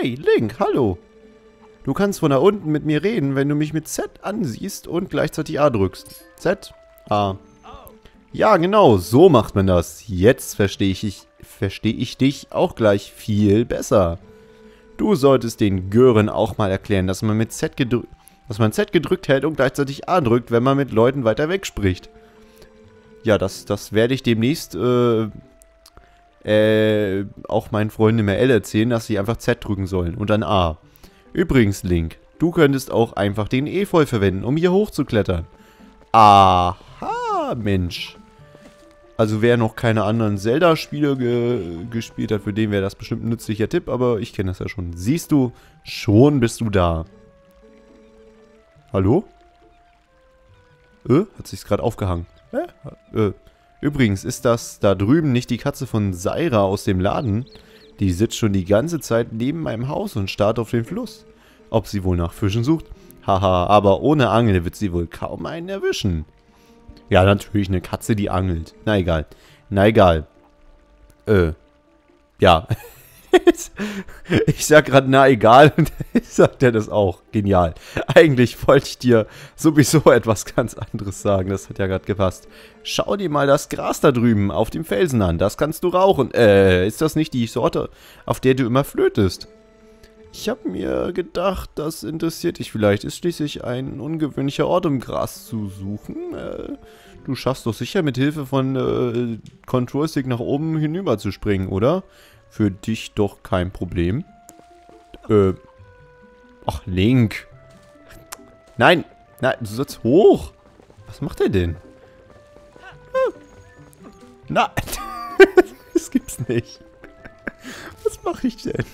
Hey, Link, hallo. Du kannst von da unten mit mir reden, wenn du mich mit Z ansiehst und gleichzeitig A drückst. Z, A. Ja, genau, so macht man das. Jetzt verstehe ich dich auch gleich viel besser. Du solltest den Gören auch mal erklären, dass man mit Z gedrückt hält und gleichzeitig A drückt, wenn man mit Leuten weiter weg spricht. Ja, das werde ich demnächst auch meinen Freunden im RL erzählen, dass sie einfach Z drücken sollen und dann A. Übrigens, Link, du könntest auch einfach den Efeu verwenden, um hier hochzuklettern. Aha, Mensch. Also wer noch keine anderen Zelda-Spiele gespielt hat, für den wäre das bestimmt ein nützlicher Tipp, aber ich kenne das ja schon. Siehst du, schon bist du da. Hallo? Hat sich's gerade aufgehangen. Übrigens, ist das da drüben nicht die Katze von Sera aus dem Laden? Die sitzt schon die ganze Zeit neben meinem Haus und starrt auf den Fluss. Ob sie wohl nach Fischen sucht? Haha, aber ohne Angel wird sie wohl kaum einen erwischen. Ja, natürlich eine Katze, die angelt. Na egal. Ja. Ich sag gerade na egal und sagt er das auch. Genial. Eigentlich wollte ich dir sowieso etwas ganz anderes sagen. Das hat ja gerade gepasst. Schau dir mal das Gras da drüben auf dem Felsen an. Das kannst du rauchen. Ist das nicht die Sorte, auf der du immer flötest? Ich habe mir gedacht, das interessiert dich vielleicht. Ist schließlich ein ungewöhnlicher Ort, um Gras zu suchen. Du schaffst doch sicher mit Hilfe von Control-Stick nach oben hinüber zu springen, oder? Für dich doch kein Problem. Ach, Link. Nein, nein, du sollst hoch. Was macht er denn? Nein, das gibt's nicht. Was mache ich denn?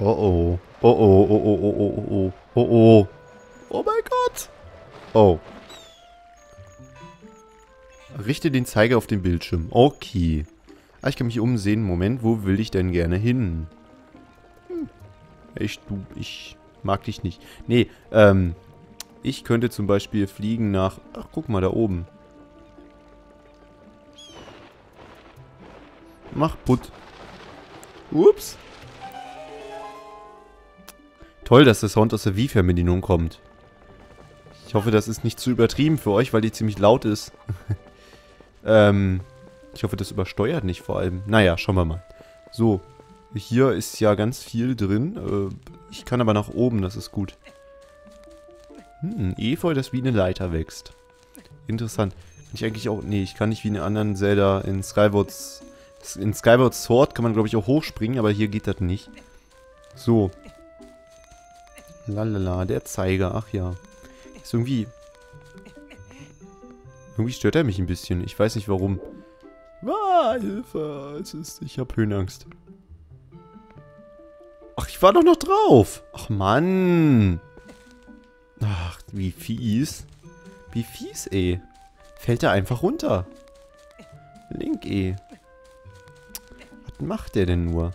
Oh oh. Oh oh, oh oh, oh oh, oh oh, oh oh. Oh mein Gott. Oh. Richte den Zeiger auf den Bildschirm. Okay. Ah, ich kann mich umsehen. Moment, wo will ich denn gerne hin? Ich mag dich nicht. Nee, ich könnte zum Beispiel fliegen nach... Ach, guck mal, da oben. Mach putt. Ups. Toll, dass der Sound aus der Wii-Fernbedienung kommt. Ich hoffe, das ist nicht zu übertrieben für euch, weil die ziemlich laut ist. Ich hoffe, das übersteuert nicht vor allem. Naja, schauen wir mal. So, hier ist ja ganz viel drin. Ich kann aber nach oben, das ist gut. Efeu, das wie eine Leiter wächst. Interessant. Kann ich eigentlich auch... Nee, ich kann nicht wie in anderen Zelda in Skyward Sword kann man, glaube ich, auch hochspringen, aber hier geht das nicht. So. Lalala, der Zeiger, ach ja. Ist irgendwie... Irgendwie stört er mich ein bisschen, ich weiß nicht warum. Ah, Hilfe, ich hab Höhenangst. Ach, ich war doch noch drauf. Ach, Mann. Ach, wie fies. Wie fies, ey. Fällt er einfach runter. Link, ey. Was macht der denn nur?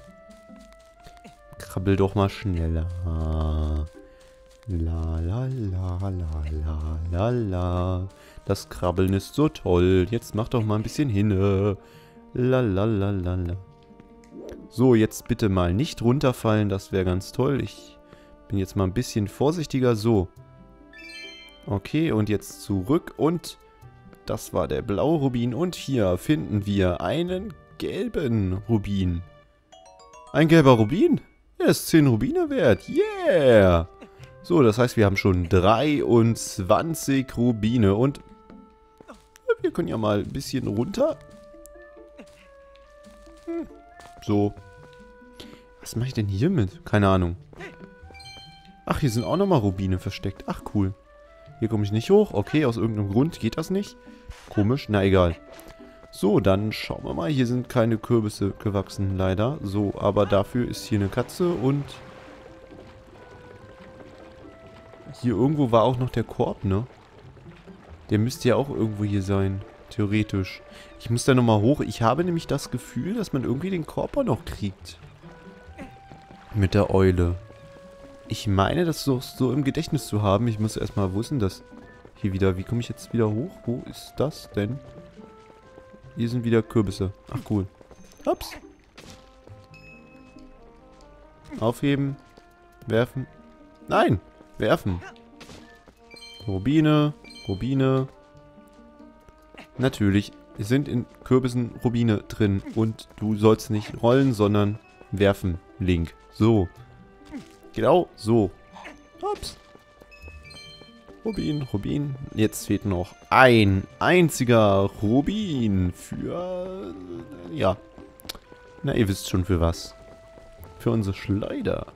Krabbel doch mal schneller. La la la la la la la. Das Krabbeln ist so toll. Jetzt mach doch mal ein bisschen hin. La la la la la. So, jetzt bitte mal nicht runterfallen. Das wäre ganz toll. Ich bin jetzt mal ein bisschen vorsichtiger. So. Okay, und jetzt zurück. Und das war der blaue Rubin. Und hier finden wir einen gelben Rubin. Ein gelber Rubin? Er ist 10 Rubine wert. Yeah! So, das heißt, wir haben schon 23 Rubine und wir können ja mal ein bisschen runter. So. Was mache ich denn hier mit? Keine Ahnung. Ach, hier sind auch nochmal Rubine versteckt. Ach, cool. Hier komme ich nicht hoch. Okay, aus irgendeinem Grund geht das nicht. Komisch. Na, egal. So, dann schauen wir mal. Hier sind keine Kürbisse gewachsen, leider. So, aber dafür ist hier eine Katze und... Hier irgendwo war auch noch der Korb, ne? Der müsste ja auch irgendwo hier sein. Theoretisch. Ich muss da nochmal hoch. Ich habe nämlich das Gefühl, dass man irgendwie den Korb auch noch kriegt. Mit der Eule. Ich meine, das so im Gedächtnis zu haben. Ich muss erstmal, wo ist denn das? Hier wieder, wie komme ich jetzt wieder hoch? Wo ist das denn? Hier sind wieder Kürbisse. Ach cool. Ups. Aufheben. Werfen. Nein! Werfen. Rubine. Rubine. Natürlich sind in Kürbissen Rubine drin. Und du sollst nicht rollen, sondern werfen. Link. So. Genau so. Ups. Rubin, Rubin. Jetzt fehlt noch ein einziger Rubin für... Ja. Na, ihr wisst schon für was. Für unsere Schleuder.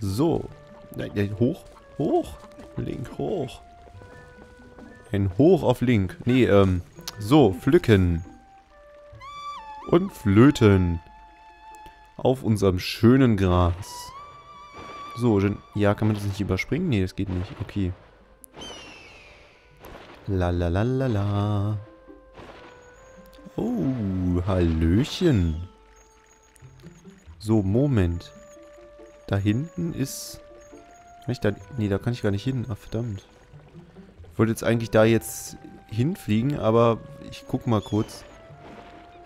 So. Hoch. Hoch. Link, hoch. Ein Hoch auf Link. Nee, so, pflücken. Und flöten. Auf unserem schönen Gras. So, ja, kann man das nicht überspringen? Nee, das geht nicht. Okay. La la la la la. Oh, Hallöchen. So, Moment. Da hinten ist... Kann ich da... Nee, da kann ich gar nicht hin. Ach, verdammt. Ich wollte jetzt eigentlich da jetzt hinfliegen, aber ich guck mal kurz.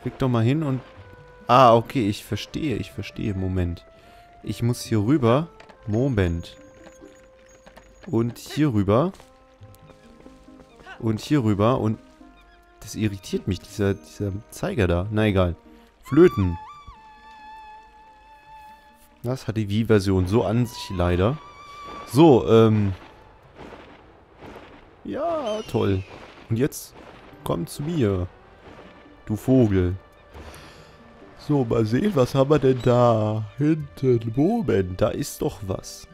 Flieg doch mal hin und... Ah, okay, ich verstehe, Moment. Ich muss hier rüber... Moment. Und hier rüber. Und hier rüber. Und das irritiert mich, dieser Zeiger da. Na egal. Flöten. Das hat die Wii-Version so an sich leider. So, ja, toll. Und jetzt komm zu mir. Du Vogel. So, mal sehen, was haben wir denn da hinten? Moment, da ist doch was.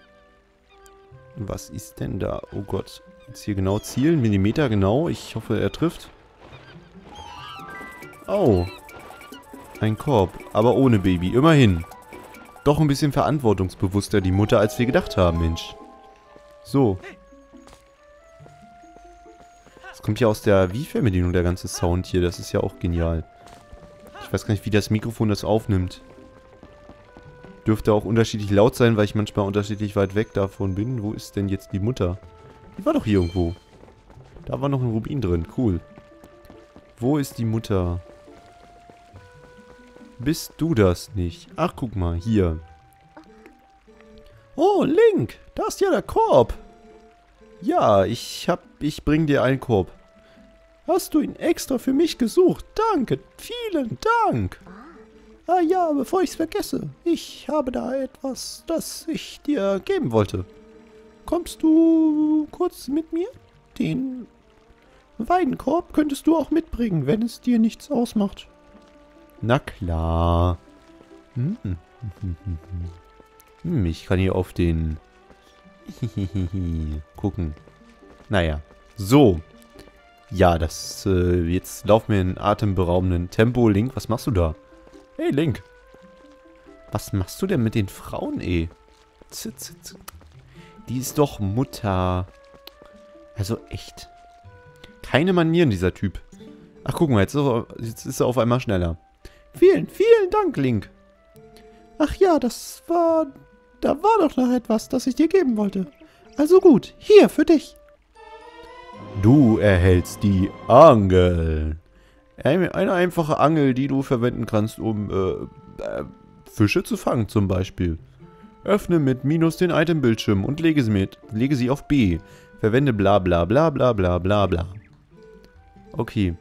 Was ist denn da? Oh Gott. Jetzt hier genau zielen, Millimeter genau. Ich hoffe, er trifft. Oh. Ein Korb, aber ohne Baby, immerhin. Doch ein bisschen verantwortungsbewusster die Mutter, als wir gedacht haben, Mensch. So. Das kommt ja aus der Wii-Fernbedienung, der ganze Sound hier. Das ist ja auch genial. Ich weiß gar nicht, wie das Mikrofon das aufnimmt. Dürfte auch unterschiedlich laut sein, weil ich manchmal unterschiedlich weit weg davon bin. Wo ist denn jetzt die Mutter? Die war doch hier irgendwo. Da war noch ein Rubin drin. Cool. Wo ist die Mutter? Bist du das nicht? Ach, guck mal. Hier. Oh, Link. Da ist ja der Korb. Ja, ich bring dir einen Korb. Hast du ihn extra für mich gesucht? Danke, vielen Dank. Ah ja, bevor ich es vergesse, ich habe da etwas, das ich dir geben wollte. Kommst du kurz mit mir? Den Weidenkorb könntest du auch mitbringen, wenn es dir nichts ausmacht. Na klar. Ich kann hier auf den... gucken. Naja, so... Ja, das, jetzt laufen wir in atemberaubenden Tempo. Link, was machst du da? Hey, Link. Was machst du denn mit den Frauen, ey? Die ist doch Mutter. Also echt. Keine Manieren, dieser Typ. Ach, guck mal, jetzt ist er auf einmal schneller. Vielen, vielen Dank, Link. Ach ja, das war... Da war doch noch etwas, das ich dir geben wollte. Also gut, hier, für dich. Du erhältst die Angel. Eine einfache Angel, die du verwenden kannst, um Fische zu fangen zum Beispiel. Öffne mit Minus den Itembildschirm und lege sie auf B. Verwende bla bla bla bla bla bla bla. Okay.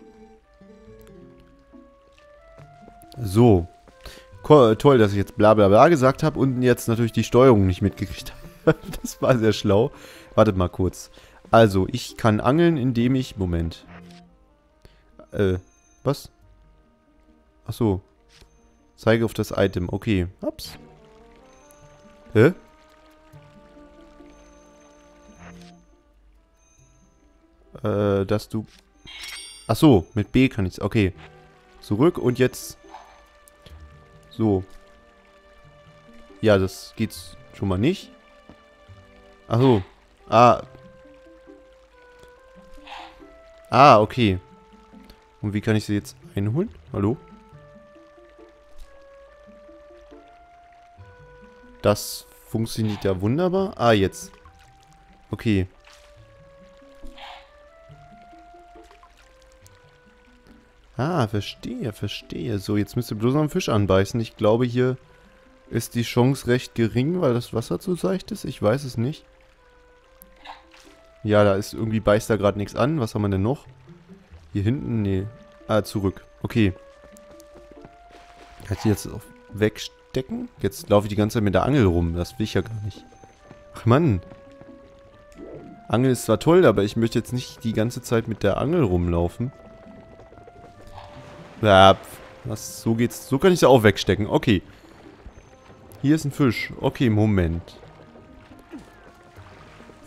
So. Toll, dass ich jetzt bla bla bla gesagt habe und jetzt natürlich die Steuerung nicht mitgekriegt habe. Das war sehr schlau. Wartet mal kurz. Also, ich kann angeln, indem ich... Moment. Was? Ach so. Zeige auf das Item. Okay. Ups. Hä? Dass du... Ach so, mit B kann ich's. Okay. Zurück und jetzt... So. Ja, das geht's schon mal nicht. Ach so. Ah, okay. Und wie kann ich sie jetzt einholen? Hallo? Das funktioniert ja wunderbar. Ah, jetzt. Okay. Ah, verstehe, verstehe. So, jetzt müsst ihr bloß noch einen Fisch anbeißen. Ich glaube, hier ist die Chance recht gering, weil das Wasser zu seicht ist. Ich weiß es nicht. Ja, da ist irgendwie beißt da gerade nichts an. Was haben wir denn noch? Hier hinten? Nee. Ah, zurück. Okay. Kann ich die jetzt auch wegstecken? Jetzt laufe ich die ganze Zeit mit der Angel rum. Das will ich ja gar nicht. Ach Mann. Angel ist zwar toll, aber ich möchte jetzt nicht die ganze Zeit mit der Angel rumlaufen. Ja, was? So geht's. So kann ich sie auch wegstecken. Okay. Hier ist ein Fisch. Okay, Moment.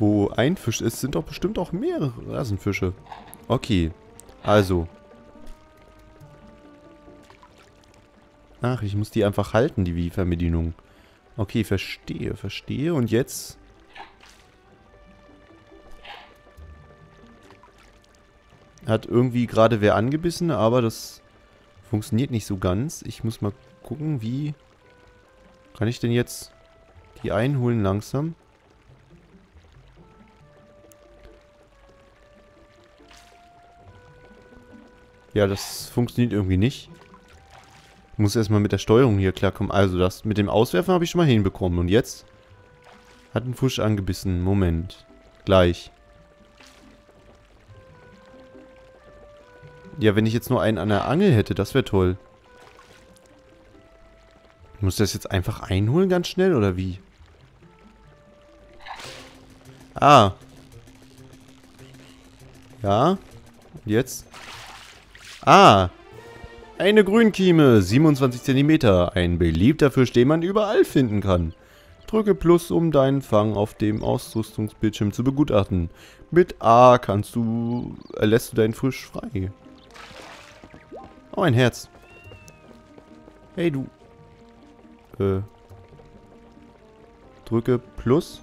Wo ein Fisch ist, sind doch bestimmt auch mehrere Rasenfische. Okay, also. Ach, ich muss die einfach halten, die Wii-Fernbedienung. Okay, verstehe, verstehe. Und jetzt? Hat irgendwie gerade wer angebissen, aber das funktioniert nicht so ganz. Ich muss mal gucken, wie kann ich denn jetzt die einholen langsam? Ja, das funktioniert irgendwie nicht. Ich muss erstmal mit der Steuerung hier klarkommen. Also das mit dem Auswerfen habe ich schon mal hinbekommen. Und jetzt hat ein Fisch angebissen. Moment. Gleich. Ja, wenn ich jetzt nur einen an der Angel hätte, das wäre toll. Ich muss das jetzt einfach einholen ganz schnell, oder wie? Ah. Ja. Jetzt. Ah, eine Grünkieme, 27 cm, ein beliebter Fisch, den man überall finden kann. Drücke Plus, um deinen Fang auf dem Ausrüstungsbildschirm zu begutachten. Mit A kannst du, lässt du deinen Fisch frei. Oh, ein Herz. Hey, du. Drücke Plus.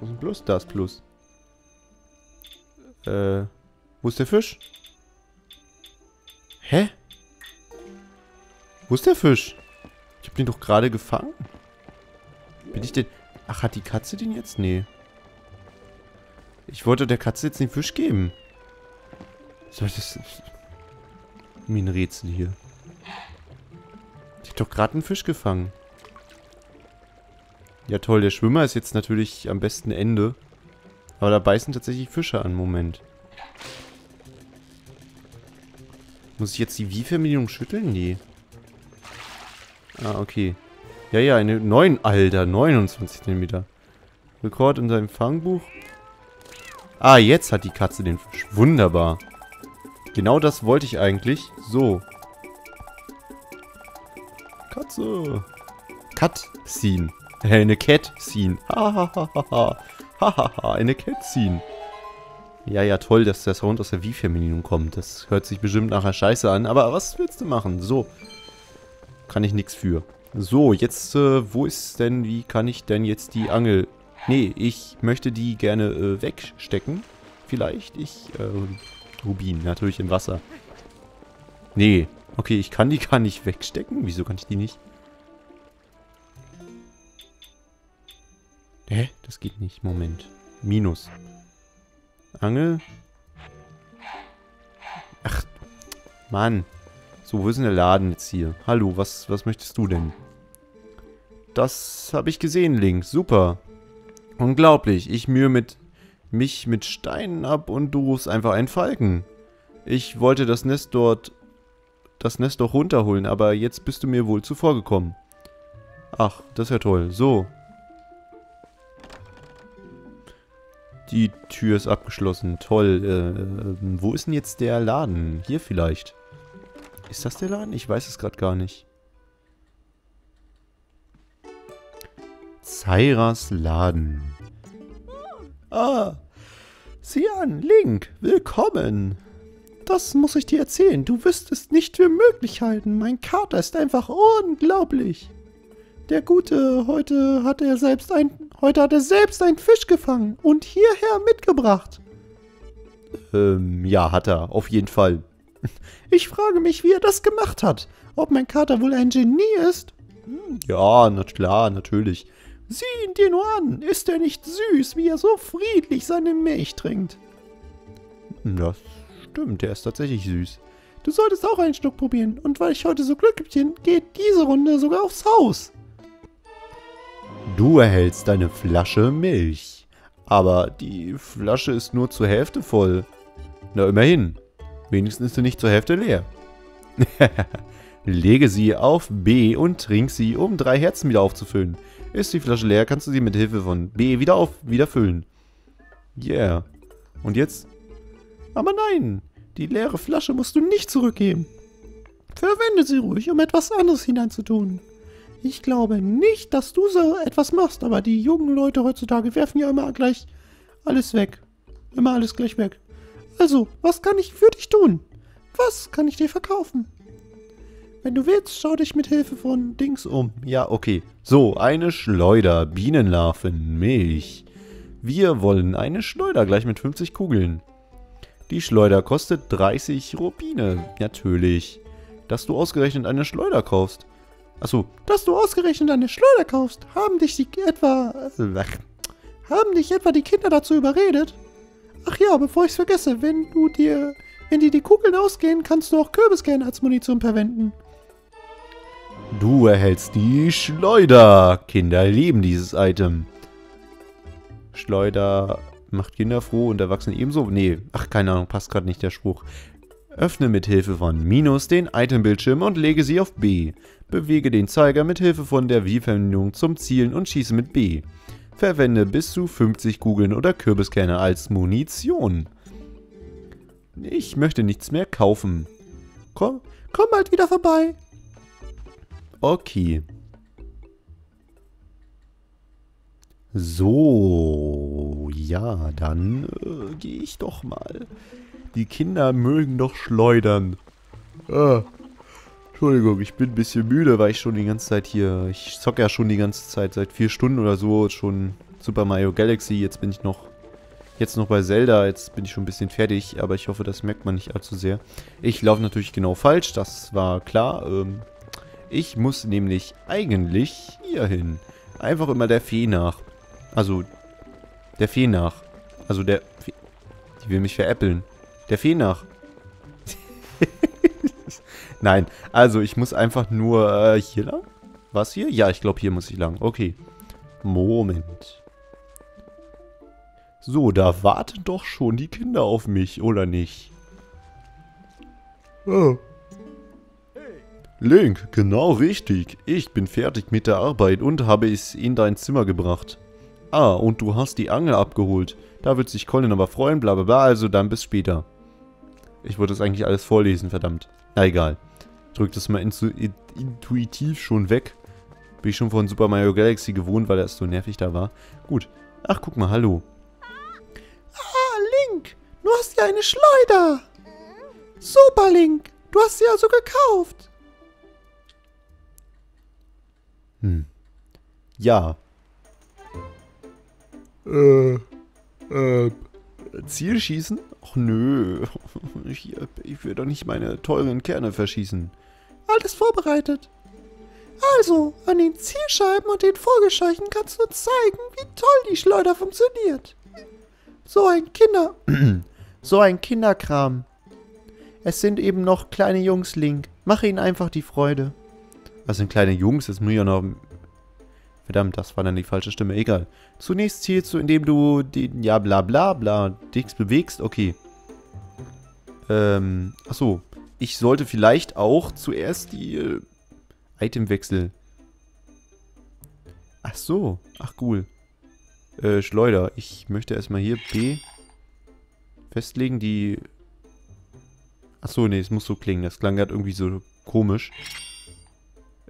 Was ist ein Plus? Da ist Plus. Wo ist der Fisch? Hä? Wo ist der Fisch? Ich hab den doch gerade gefangen. Bin ich denn... Ach, hat die Katze den jetzt? Nee. Ich wollte der Katze jetzt den Fisch geben. Soll ich das... Mir ein Rätsel hier. Ich hab doch gerade einen Fisch gefangen. Ja toll, der Schwimmer ist jetzt natürlich am besten Ende. Aber da beißen tatsächlich Fische an. Moment. Muss ich jetzt die Wii-Fernbedienung schütteln? Nee. Ah, okay. Ja, ja, eine 9, Alter, 29 cm. Rekord in seinem Fangbuch. Ah, jetzt hat die Katze den Fisch. Wunderbar. Genau das wollte ich eigentlich. So. Katze. Cut-Scene. Eine Cat-Scene. Hahaha. Hahaha, eine Cat-Scene. Ja, ja, toll, dass der Sound aus der Wii-Fernbedienung kommt. Das hört sich bestimmt nachher scheiße an. Aber was willst du machen? So. Kann ich nichts für. So, jetzt, wo ist denn, wie kann ich denn jetzt die Angel... Nee, ich möchte die gerne wegstecken. Vielleicht. Rubin, natürlich im Wasser. Nee. Okay, ich kann die gar nicht wegstecken. Wieso kann ich die nicht? Hä? Das geht nicht. Moment. Minus. Angel. Ach, Mann. So, wo ist denn der Laden jetzt hier? Hallo, was möchtest du denn? Das habe ich gesehen, Link. Super. Unglaublich. Ich mühe mich mit Steinen ab und du rufst einfach einen Falken. Ich wollte das Nest doch runterholen, aber jetzt bist du mir wohl zuvorgekommen. Ach, das ist ja toll. So. Die Tür ist abgeschlossen. Toll. Wo ist denn jetzt der Laden? Hier vielleicht. Ist das der Laden? Ich weiß es gerade gar nicht. Seras Laden. Ah. Sieh an, Link. Willkommen. Das muss ich dir erzählen. Du wirst es nicht für möglich halten. Mein Kater ist einfach unglaublich. Der Gute, heute hat er selbst einen Fisch gefangen und hierher mitgebracht. Ja, hat er, auf jeden Fall. Ich frage mich, wie er das gemacht hat. Ob mein Kater wohl ein Genie ist? Ja, na klar, natürlich. Sieh ihn dir nur an. Ist er nicht süß, wie er so friedlich seine Milch trinkt? Das stimmt, er ist tatsächlich süß. Du solltest auch einen Schluck probieren. Und weil ich heute so glücklich bin, geht diese Runde sogar aufs Haus. Du erhältst eine Flasche Milch. Aber die Flasche ist nur zur Hälfte voll. Na, immerhin. Wenigstens ist sie nicht zur Hälfte leer. Lege sie auf B und trink sie, um 3 Herzen wieder aufzufüllen. Ist die Flasche leer, kannst du sie mit Hilfe von B wieder füllen. Yeah. Und jetzt? Aber nein, die leere Flasche musst du nicht zurückgeben. Verwende sie ruhig, um etwas anderes hineinzutun. Ich glaube nicht, dass du so etwas machst, aber die jungen Leute heutzutage werfen ja immer gleich alles weg. Immer alles gleich weg. Also, was kann ich für dich tun? Was kann ich dir verkaufen? Wenn du willst, schau dich mit Hilfe von Dings um. Ja, okay. So, eine Schleuder, Bienenlarven, Milch. Wir wollen eine Schleuder gleich mit 50 Kugeln. Die Schleuder kostet 30 Rubine. Natürlich. Dass du ausgerechnet eine Schleuder kaufst. Achso, dass du ausgerechnet eine Schleuder kaufst. Haben dich etwa die Kinder dazu überredet? Ach ja, bevor ich es vergesse, wenn dir die Kugeln ausgehen, kannst du auch Kürbiskerne als Munition verwenden. Du erhältst die Schleuder. Kinder lieben dieses Item. Schleuder macht Kinder froh und Erwachsene ebenso. Nee, ach, keine Ahnung, passt gerade nicht der Spruch. Öffne mit Hilfe von Minus den Itembildschirm und lege sie auf B. Bewege den Zeiger mit Hilfe von der Wii-Fernbedienung zum Zielen und schieße mit B. Verwende bis zu 50 Kugeln oder Kürbiskerne als Munition. Ich möchte nichts mehr kaufen. Komm bald wieder vorbei. Okay. So, ja, dann gehe ich doch mal. Die Kinder mögen doch schleudern. Entschuldigung, ich bin ein bisschen müde, weil ich schon die ganze Zeit hier... Ich zocke ja schon die ganze Zeit, seit 4 Stunden oder so, schon Super Mario Galaxy. Jetzt bin ich noch... Jetzt noch bei Zelda, jetzt bin ich schon ein bisschen fertig, aber ich hoffe, das merkt man nicht allzu sehr. Ich laufe natürlich genau falsch, das war klar. Ich muss nämlich eigentlich hier hin. Einfach immer der Fee nach. Also, der Fee nach. Also, der Fee. Die will mich veräppeln. Der Fee nach. Nein, also ich muss einfach nur hier lang. Was hier? Ja, ich glaube, hier muss ich lang. Okay. Moment. So, da warten doch schon die Kinder auf mich, oder nicht? Oh. Link, genau richtig. Ich bin fertig mit der Arbeit und habe es in dein Zimmer gebracht. Ah, und du hast die Angel abgeholt. Da wird sich Colin aber freuen, bla bla bla, also dann bis später. Ich wollte das eigentlich alles vorlesen, verdammt. Na egal. Drück das mal intuitiv schon weg. Bin ich schon von Super Mario Galaxy gewohnt, weil das so nervig da war. Gut. Ach, guck mal, hallo. Du hast ja eine Schleuder. Super, Link. Du hast sie also gekauft. Hm. Ja. Zielschießen? Och nö. Ich will doch nicht meine teuren Kerne verschießen. Alles vorbereitet. Also, an den Zielscheiben und den Vogelscheuchen kannst du zeigen, wie toll die Schleuder funktioniert. So ein Kinderkram. Es sind eben noch kleine Jungs, Link. Mache ihnen einfach die Freude. Was sind kleine Jungs? Das muss ich ja noch... Verdammt, das war dann die falsche Stimme. Egal. Zunächst zielst du, indem du den... Ja, bla bla bla. Dings bewegst. Okay. Achso. Ich sollte vielleicht auch zuerst die... Itemwechsel. Ach so. Ach, cool. Schleuder. Ich möchte erstmal hier B festlegen, die... Achso, nee, es muss so klingen. Das klang gerade irgendwie so komisch.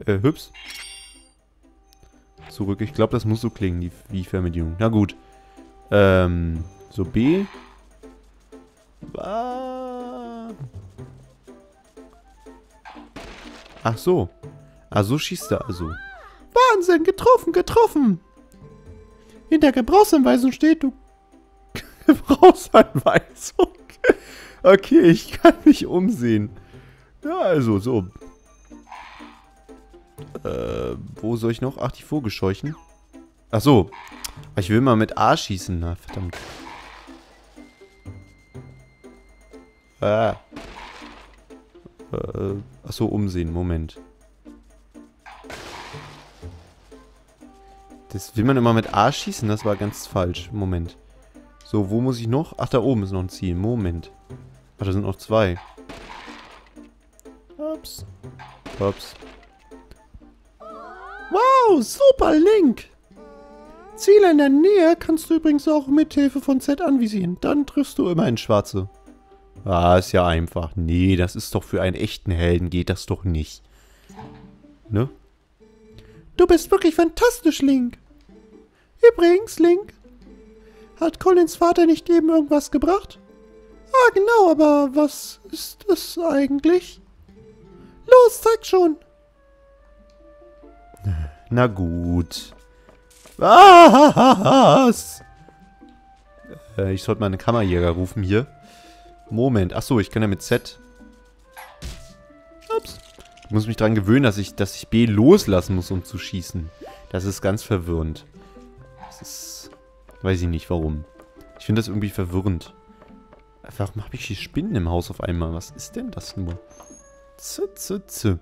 Hüps. Zurück. Ich glaube, das muss so klingen, die Wii-Fernbedienung. Na gut. So B. Ach so. Ah, so schießt er also. Wahnsinn, getroffen. In der Gebrauchsanweisung steht, du... Gebrauchsanweisung? Okay, ich kann mich umsehen. Ja, also, so. Wo soll ich noch? Ach, die Vogelscheuchen. Ach so. Ich will mal mit A schießen. Na, verdammt. Ah. Ach so, umsehen. Moment. Das will man immer mit A schießen? Das war ganz falsch. Moment. So, wo muss ich noch? Ach, da oben ist noch ein Ziel. Moment. Ach, da sind noch zwei. Ups. Ups. Wow, super, Link! Ziele in der Nähe kannst du übrigens auch mithilfe von Z anvisieren. Dann triffst du immer in Schwarze. Ah, ist ja einfach. Nee, das ist doch für einen echten Helden, geht das doch nicht. Ne? Du bist wirklich fantastisch, Link. Übrigens, Link, hat Colins Vater nicht eben irgendwas gebracht? Ah, genau, aber was ist das eigentlich? Los, zeig schon. Na gut. Was? Ich sollte mal einen Kammerjäger rufen hier. Moment. Achso, ich kann ja mit Z. Ups. Ich muss mich daran gewöhnen, dass ich B loslassen muss, um zu schießen. Das ist ganz verwirrend. Das ist... Weiß ich nicht, warum. Ich finde das irgendwie verwirrend. Warum habe ich hier Spinnen im Haus auf einmal? Was ist denn das nur? Z, Z, Z.